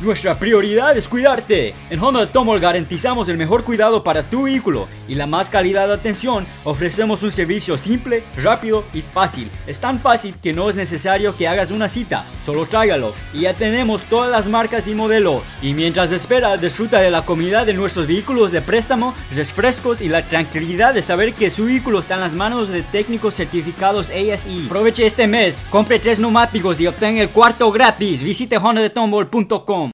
Nuestra prioridad es cuidarte. En Honda Tomball garantizamos el mejor cuidado para tu vehículo y la más calidad de atención. Ofrecemos un servicio simple, rápido y fácil. Es tan fácil que no es necesario que hagas una cita, solo tráigalo y ya tenemos todas las marcas y modelos. Y mientras esperas, disfruta de la comodidad de nuestros vehículos de préstamo, refrescos y la tranquilidad de saber que su vehículo está en las manos de técnicos certificados ASE. Aproveche este mes, compre 3 neumáticos y obtén el 4.º gratis. Visite HondaTomball.com.